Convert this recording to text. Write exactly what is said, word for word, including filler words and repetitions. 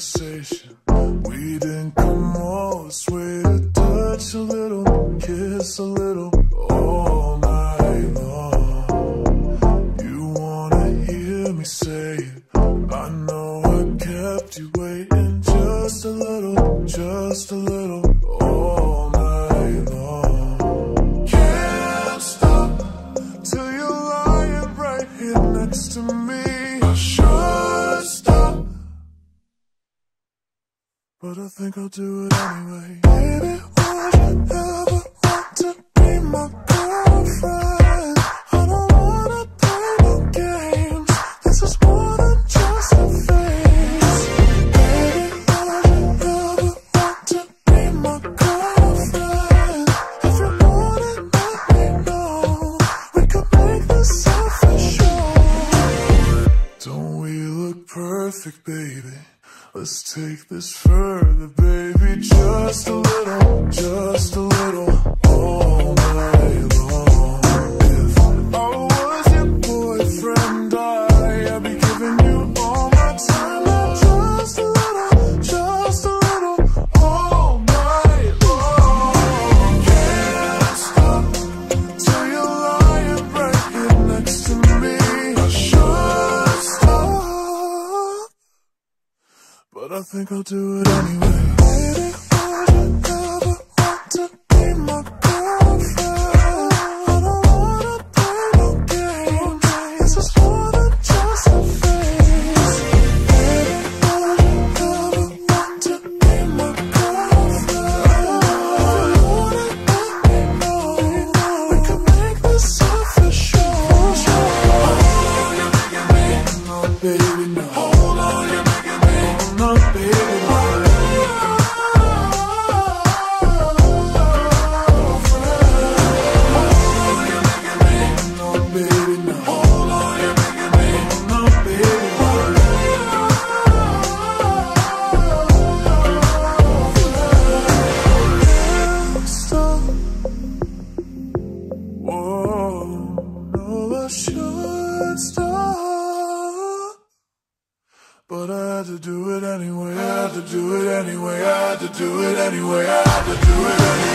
conversation. We didn't come all this way to touch a little, kiss a little, all night long. You wanna hear me say it? I know I kept you waiting just a little, just a little, all night long. Can't stop till you're lying right here next to me. I should stop, but I think I'll do it anyway. Baby, would you ever want to be my girlfriend? Perfect, baby. Let's take this further, baby. Just a little, just a little, all night long. If I was your boyfriend, I, I'd be giving you all my time. Just a little, just a little, all night long. Can't stop till you're lying right here next to me. I should stop, but I think I'll do it anyway. Baby, would you ever want to be my girlfriend? I don't wanna play no games. This is more than just a phase. Baby, would you ever want to be my girlfriend? If you want it, let me know. We can make this up for sure. Oh, you're making me, oh baby, no. Hold on, you're making me, oh no, baby. But I had to do it anyway, I had to do it anyway, I had to do it anyway, I had to do it anyway.